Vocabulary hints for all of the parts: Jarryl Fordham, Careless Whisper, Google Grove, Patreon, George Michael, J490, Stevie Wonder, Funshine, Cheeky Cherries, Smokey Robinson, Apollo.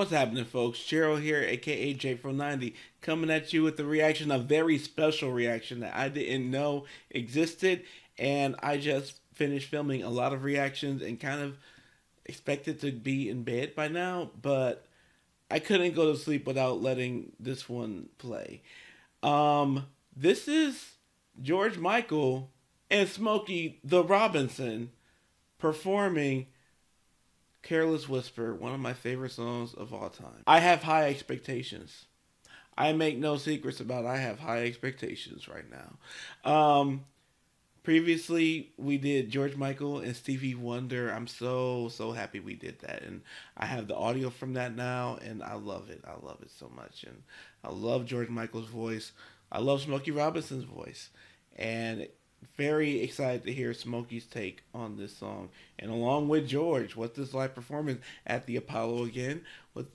What's happening, folks? Jarryl here, aka J490, coming at you with a reaction, a very special reaction that I didn't know existed, and I just finished filming a lot of reactions and kind of expected to be in bed by now, but I couldn't go to sleep without letting this one play. This is George Michael and Smokey the Robinson performing Careless Whisper, one of my favorite songs of all time. I have high expectations. I make no secrets about it. I have high expectations right now. Previously, we did George Michael and Stevie Wonder. I'm so happy we did that. And I have the audio from that now, and I love it. I love it so much. And I love George Michael's voice. I love Smokey Robinson's voice. And very excited to hear Smokey's take on this song, and along with George, what's this live performance at the Apollo again?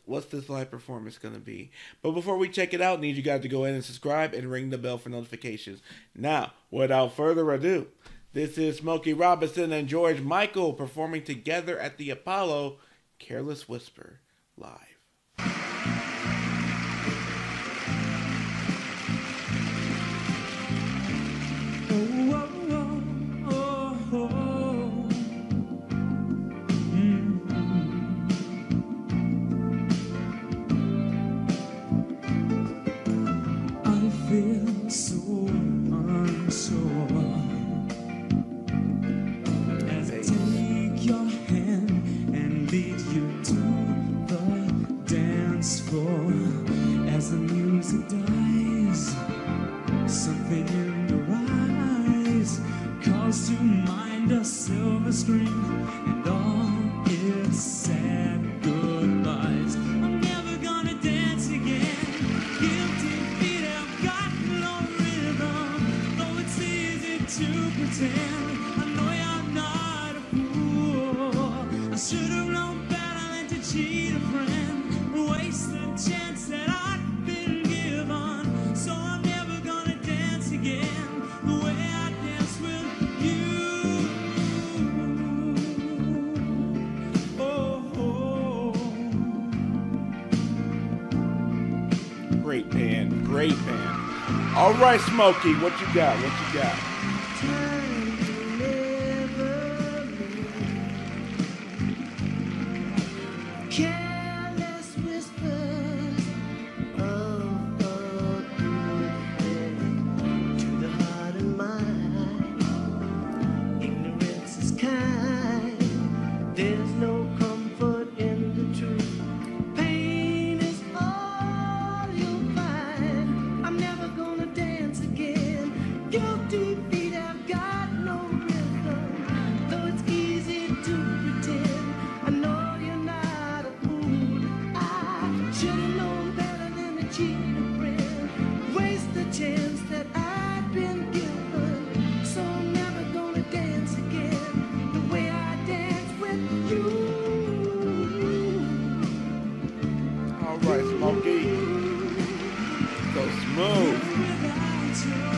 What's this live performance gonna be? But before we check it out, I need you guys to go in and subscribe and ring the bell for notifications. Now, without further ado, this is Smokey Robinson and George Michael performing together at the Apollo, "Careless Whisper" live. As the music dies, something in your eyes calls to mind a silver screen and all its sad goodbyes. I'm never gonna dance again. Guilty feet have got no rhythm, though it's easy to pretend. I know you're not a fool. I should have known better than to cheat a friend. Waste the chance that I've been given, so I'm never gonna dance again the way I dance with you. Oh. Great band, great band. All right, Smokey, what you got? What you got?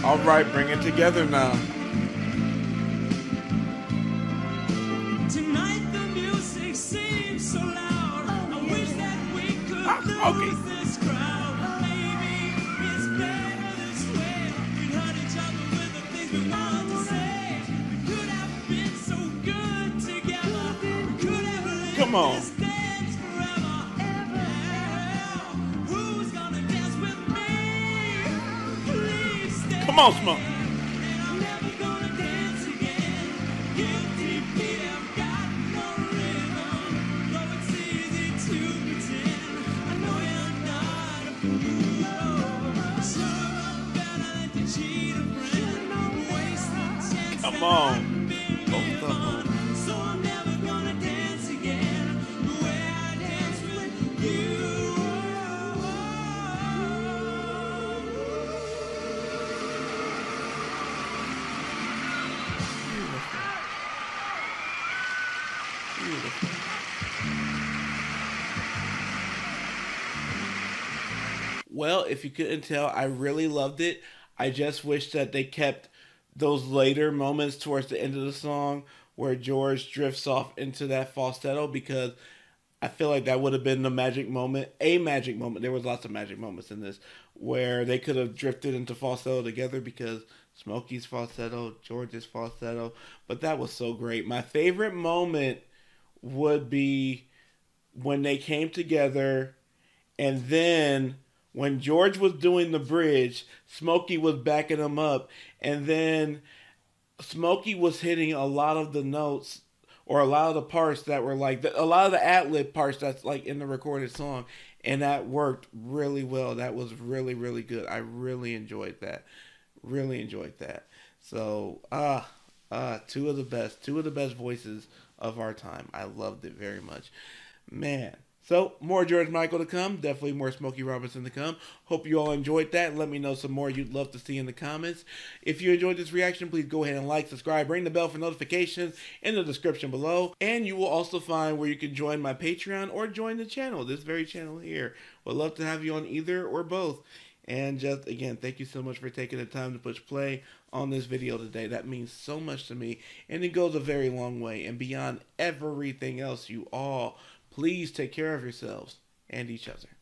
All right, bring it together now. Tonight the music seems so loud. I wish that we could lose this crowd. Maybe it's better this way. We'd hurt each other with the things we wanted to say. We could have been so good together. We could have lived this dance forever. Who's gonna dance with me? Please stay. Come on, Smoke. Come on. Both of them. Well, if you couldn't tell, I really loved it. I just wish that they kept those later moments towards the end of the song where George drifts off into that falsetto, because I feel like that would have been the magic moment, a magic moment. There was lots of magic moments in this where they could have drifted into falsetto together, because Smokey's falsetto, George's falsetto, but that was so great. My favorite moment would be when they came together, and then when George was doing the bridge, Smokey was backing him up, and then Smokey was hitting a lot of the notes, or a lot of the parts that were like, a lot of the ad-lib parts that's like in the recorded song, and that worked really well. That was really, really good. I really enjoyed that. Really enjoyed that. So, two of the best voices of our time. I loved it very much, man. So, more George Michael to come. Definitely more Smokey Robinson to come. Hope you all enjoyed that. Let me know some more you'd love to see in the comments. If you enjoyed this reaction, please go ahead and like, subscribe, ring the bell for notifications in the description below. And you will also find where you can join my Patreon or join the channel, this very channel here. Would love to have you on either or both. And just, again, thank you so much for taking the time to push play on this video today. That means so much to me, and it goes a very long way. And beyond everything else, you all, please take care of yourselves and each other.